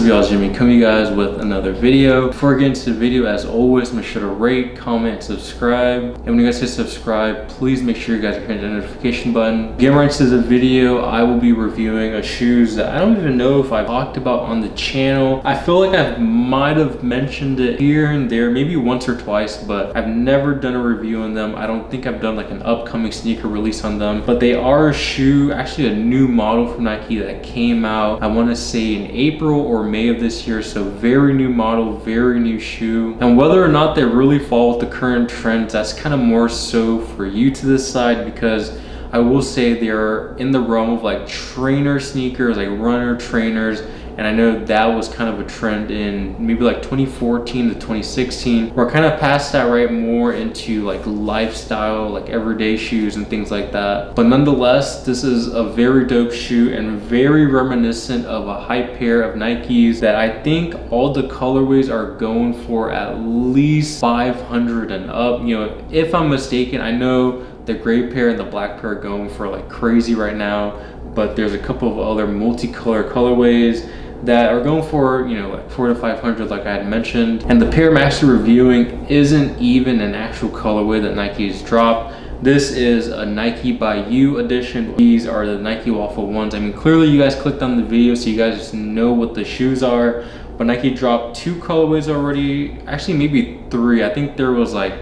up y'all, Jimmy coming you guys with another video. Before getting to the video, as always, make sure to rate, comment, subscribe. And when you guys hit subscribe, please make sure you guys are hitting the notification button. Getting right to the video, I will be reviewing a shoes that I don't even know if I talked about on the channel. I feel like I might have mentioned it here and there, maybe once or twice, but I've never done a review on them. I don't think I've done like an upcoming sneaker release on them, but they are a shoe, actually a new model from Nike that came out, I want to say in April or May of this year. So very new model, very new shoe, and whether or not they really fall with the current trends, that's kind of more so for you to decide, because I will say they're in the realm of like trainer sneakers, like runner trainers. And I know that was kind of a trend in maybe like 2014 to 2016. We're kind of past that, right? More into like lifestyle, like everyday shoes and things like that. But nonetheless, this is a very dope shoe and very reminiscent of a hype pair of Nikes that I think all the colorways are going for at least 500 and up. You know, if I'm mistaken, I know the gray pair and the black pair are going for like crazy right now, but there's a couple of other multicolor colorways that are going for, you know, like 400 to 500, like I had mentioned. And the pair I'm actually reviewing isn't even an actual colorway that Nike's dropped. This is a Nike by You edition. These are the Nike Waffle Ones. I mean, clearly you guys clicked on the video, so you guys just know what the shoes are, but Nike dropped two colorways already, actually maybe three. I think there was like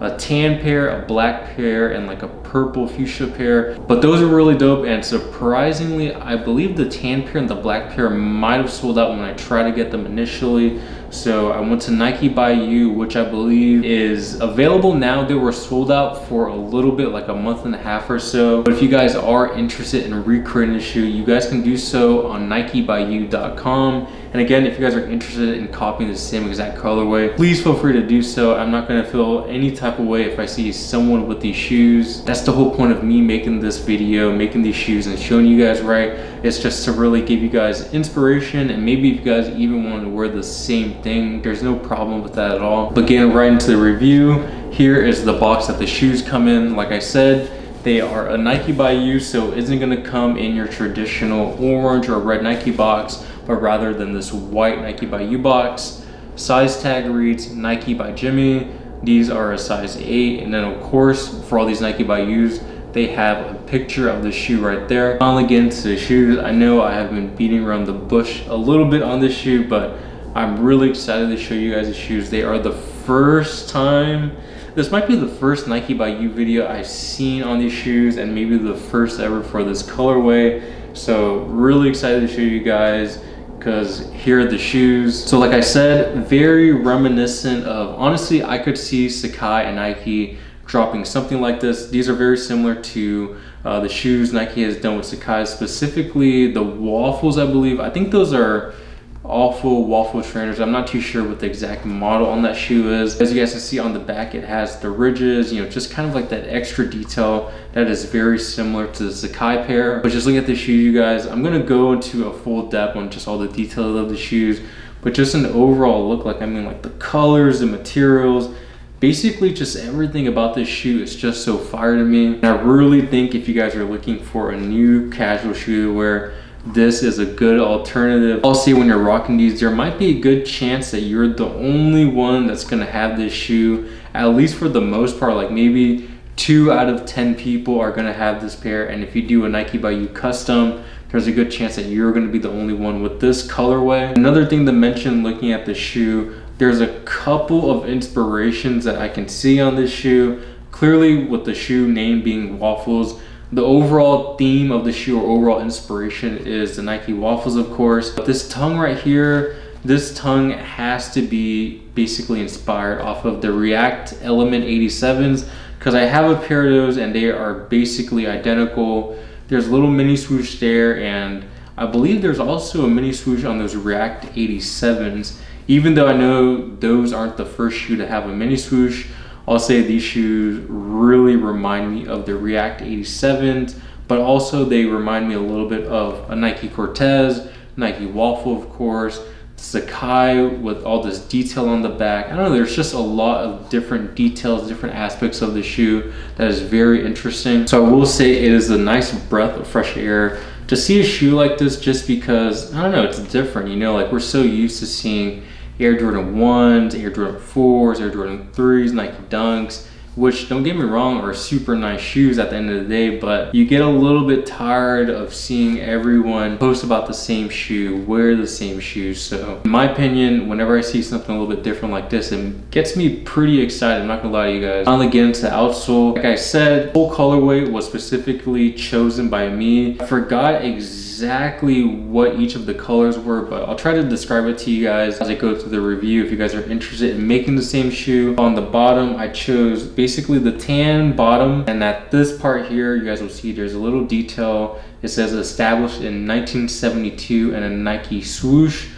a tan pair, a black pair, and like a purple fuchsia pair. But those are really dope, and surprisingly, I believe the tan pair and the black pair might have sold out when I tried to get them initially. So I went to Nike by You, which I believe is available now. They were sold out for a little bit, like a month and a half or so. But if you guys are interested in recreating the shoe, you guys can do so on NikeByYou.com. And again, if you guys are interested in copying the same exact colorway, please feel free to do so. I'm not gonna feel any type of way if I see someone with these shoes. That's the whole point of me making this video, making these shoes and showing you guys, right? It's just to really give you guys inspiration, and maybe if you guys even want to wear the same thing, there's no problem with that at all. But getting right into the review, here is the box that the shoes come in. Like I said, they are a Nike by You, so it isn't gonna come in your traditional orange or red Nike box, but rather than this white Nike by You box. Size tag reads Nike by Jimmy. These are a size 8, and then of course, for all these Nike by You's, they have a picture of the shoe right there. Finally getting to the shoes. I know I have been beating around the bush a little bit on this shoe, but I'm really excited to show you guys the shoes. They are the first time, this might be the first Nike by You video I've seen on these shoes, and maybe the first ever for this colorway. So really excited to show you guys, because here are the shoes. So like I said, very reminiscent of, honestly, I could see Sacai and Nike dropping something like this. These are very similar to the shoes Nike has done with Sacai, specifically the waffles, I believe. I think those are awful waffle trainers. I'm not too sure what the exact model on that shoe is. As you guys can see on the back, it has the ridges, you know, just kind of like that extra detail that is very similar to the Sacai pair. But just looking at the shoe, you guys, I'm gonna go into a full depth on just all the details of the shoes, but just an overall look, like, I mean, like the colors, the materials, basically just everything about this shoe is just so fire to me. And I really think if you guys are looking for a new casual shoe to wear, this is a good alternative. Also, when you're rocking these, there might be a good chance that you're the only one that's gonna have this shoe, at least for the most part. Like maybe 2 out of 10 people are gonna have this pair, and if you do a Nike by You custom, there's a good chance that you're gonna be the only one with this colorway. Another thing to mention looking at the shoe, there's a couple of inspirations that I can see on this shoe. Clearly, with the shoe name being Waffles, the overall theme of the shoe or overall inspiration is the Nike Waffles, of course. But this tongue right here, this tongue has to be basically inspired off of the React Element 87s, because I have a pair of those and they are basically identical. There's a little mini swoosh there, and I believe there's also a mini swoosh on those React 87s. Even though I know those aren't the first shoe to have a mini swoosh, I'll say these shoes really remind me of the React 87s, but also they remind me a little bit of a Nike Cortez, Nike Waffle, of course, Sacai with all this detail on the back. I don't know, there's just a lot of different details, different aspects of the shoe that is very interesting. So I will say it is a nice breath of fresh air to see a shoe like this, just because, I don't know, it's different, you know, like we're so used to seeing Air Jordan 1s, Air Jordan 4s, Air Jordan 3s, Nike Dunks, which, don't get me wrong, are super nice shoes at the end of the day, but you get a little bit tired of seeing everyone post about the same shoe, wear the same shoes. So in my opinion, whenever I see something a little bit different like this, it gets me pretty excited, I'm not gonna lie to you guys. Finally get into the outsole. Like I said, the whole colorway was specifically chosen by me. I forgot exactly what each of the colors were, but I'll try to describe it to you guys as I go through the review if you guys are interested in making the same shoe. On the bottom, I chose basically the tan bottom, and at this part here you guys will see there's a little detail. It says established in 1972 and a Nike swoosh.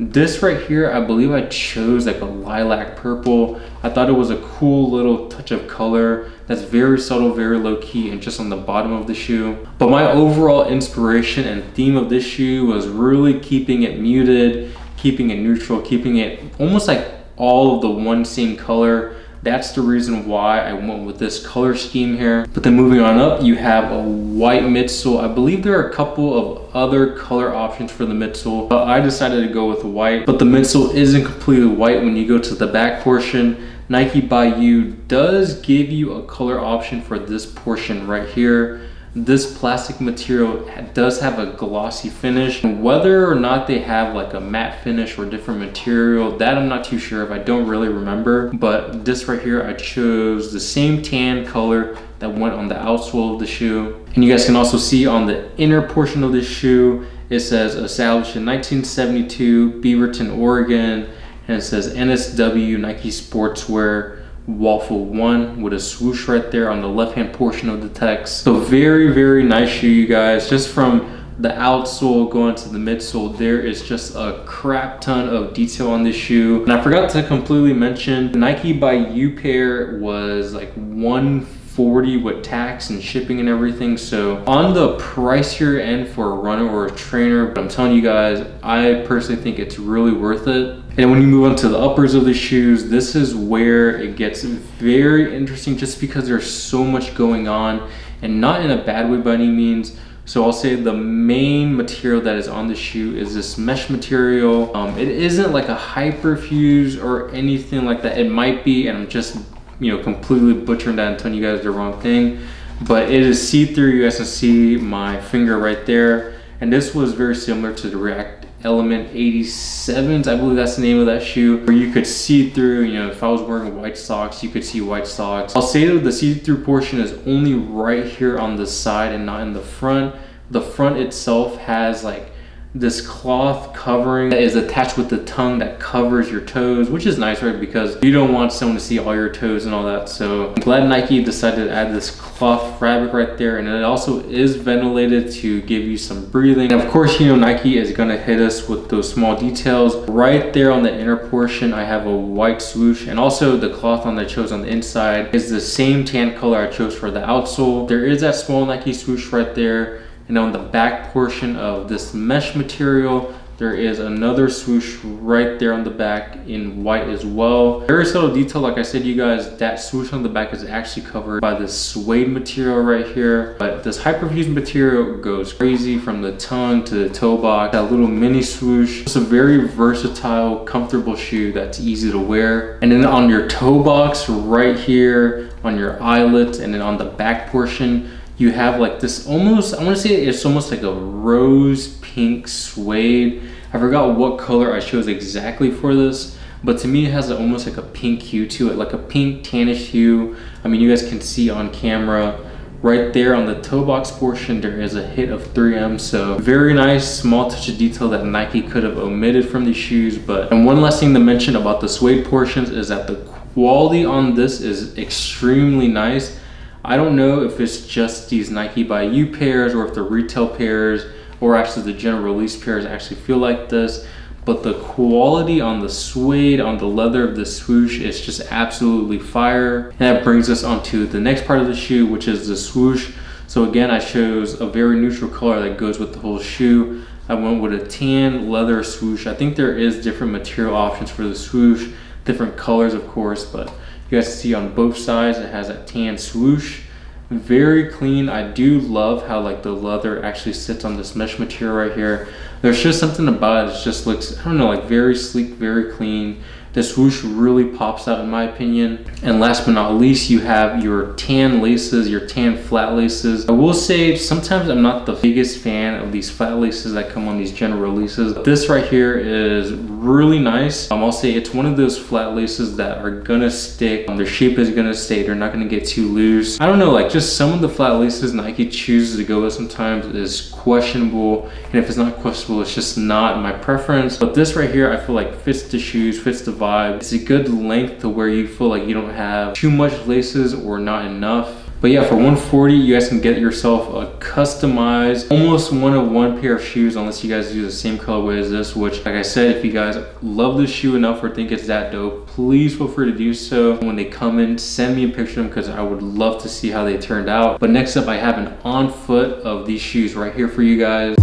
This right here, I believe I chose like a lilac purple. I thought it was a cool little touch of color that's very subtle, very low-key, and just on the bottom of the shoe. But my overall inspiration and theme of this shoe was really keeping it muted, keeping it neutral, keeping it almost like all of the one same color. That's the reason why I went with this color scheme here. But then moving on up, you have a white midsole. I believe there are a couple of other color options for the midsole, but I decided to go with white. But the midsole isn't completely white. When you go to the back portion, Nike by You does give you a color option for this portion right here. This plastic material does have a glossy finish. Whether or not they have like a matte finish or different material, that I'm not too sure of. I don't really remember. But this right here, I chose the same tan color that went on the outsole of the shoe. And you guys can also see on the inner portion of this shoe, it says established in 1972, Beaverton, Oregon. And it says NSW Nike Sportswear Waffle One with a swoosh right there on the left hand portion of the text. So very nice shoe, you guys. Just from the outsole going to the midsole, there is just a crap ton of detail on this shoe. And I forgot to completely mention, the Nike by You pair was like $140 with tax and shipping and everything, so on the pricier end for a runner or a trainer. But I'm telling you guys, I personally think it's really worth it. And when you move on to the uppers of the shoes, this is where it gets very interesting, just because there's so much going on, and not in a bad way by any means. So I'll say the main material that is on the shoe is this mesh material. It isn't like a hyperfuse or anything like that. It might be, and I'm just, you know, completely butchering that and telling you guys the wrong thing, but it is see-through. You guys can see my finger right there, and this was very similar to the React Element 87s, I believe that's the name of that shoe, where you could see through. You know, if I was wearing white socks, you could see white socks. I'll say that the see-through portion is only right here on the side and not in the front. The front itself has like this cloth covering that is attached with the tongue that covers your toes, which is nice, right? Because you don't want someone to see all your toes and all that. So I'm glad Nike decided to add this cloth fabric right there, and it also is ventilated to give you some breathing. And of course, you know, Nike is gonna hit us with those small details. Right there on the inner portion, I have a white swoosh, and also the cloth on that I chose on the inside is the same tan color I chose for the outsole. There is that small Nike swoosh right there. And on the back portion of this mesh material, there is another swoosh right there on the back in white as well. Very subtle detail, like I said, you guys, that swoosh on the back is actually covered by this suede material right here. But this hyperfuse material goes crazy from the tongue to the toe box, that little mini swoosh. It's a very versatile, comfortable shoe that's easy to wear. And then on your toe box right here, on your eyelets, and then on the back portion, you have like this almost, I want to say it's almost like a rose pink suede. I forgot what color I chose exactly for this, but to me it has almost like a pink hue to it, like a pink tannish hue. I mean, you guys can see on camera right there on the toe box portion, there is a hit of 3M. So very nice small touch of detail that Nike could have omitted from these shoes. But, and one last thing to mention about the suede portions is that the quality on this is extremely nice. I don't know if it's just these Nike by You pairs or if the retail pairs or actually the general release pairs actually feel like this, but the quality on the suede, on the leather of the swoosh, is just absolutely fire. And that brings us onto the next part of the shoe, which is the swoosh. So again, I chose a very neutral color that goes with the whole shoe. I went with a tan leather swoosh. I think there is different material options for the swoosh, different colors of course, but you guys see on both sides it has a tan swoosh. Very clean. I do love how like the leather actually sits on this mesh material right here. There's just something about it. It just looks, I don't know, like very sleek, very clean. The swoosh really pops out in my opinion. And last but not least, you have your tan laces, your tan flat laces. I will say sometimes I'm not the biggest fan of these flat laces that come on these general releases. This right here is really nice. I'll say it's one of those flat laces that are gonna stick. Their shape is gonna stay. They're not gonna get too loose. I don't know, like just some of the flat laces Nike chooses to go with sometimes is questionable. And if it's not questionable, it's just not my preference. But this right here, I feel like fits the shoes, fits the vibe. It's a good length to where you feel like you don't have too much laces or not enough. But yeah, for $140, you guys can get yourself a customized, almost one-of-one pair of shoes, unless you guys use the same colorway as this, which, like I said, if you guys love this shoe enough or think it's that dope, please feel free to do so. When they come in, send me a picture of them because I would love to see how they turned out. But next up, I have an on-foot of these shoes right here for you guys.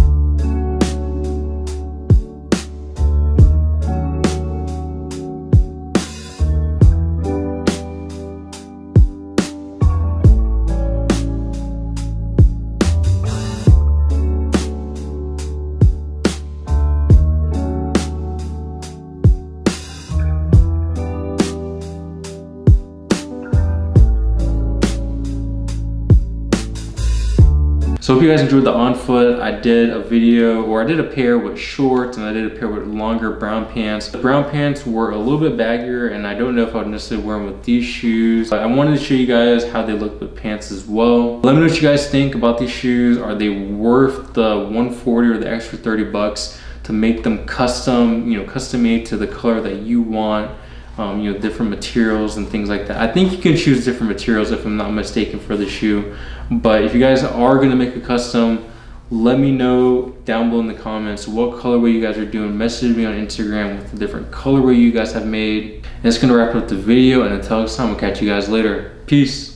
So if you guys enjoyed the on foot, I did a pair with shorts and I did a pair with longer brown pants. The brown pants were a little bit baggier and I don't know if I would necessarily wear them with these shoes, but I wanted to show you guys how they look with pants as well. Let me know what you guys think about these shoes. Are they worth the $140 or the extra $30 to make them custom, you know, custom made to the color that you want? You know, different materials and things like that. I think you can choose different materials if I'm not mistaken for the shoe. But if you guys are gonna make a custom, let me know down below in the comments what colorway you guys are doing. Message me on Instagram with the different colorway you guys have made. And it's gonna wrap up the video, and until next time, we'll catch you guys later. Peace.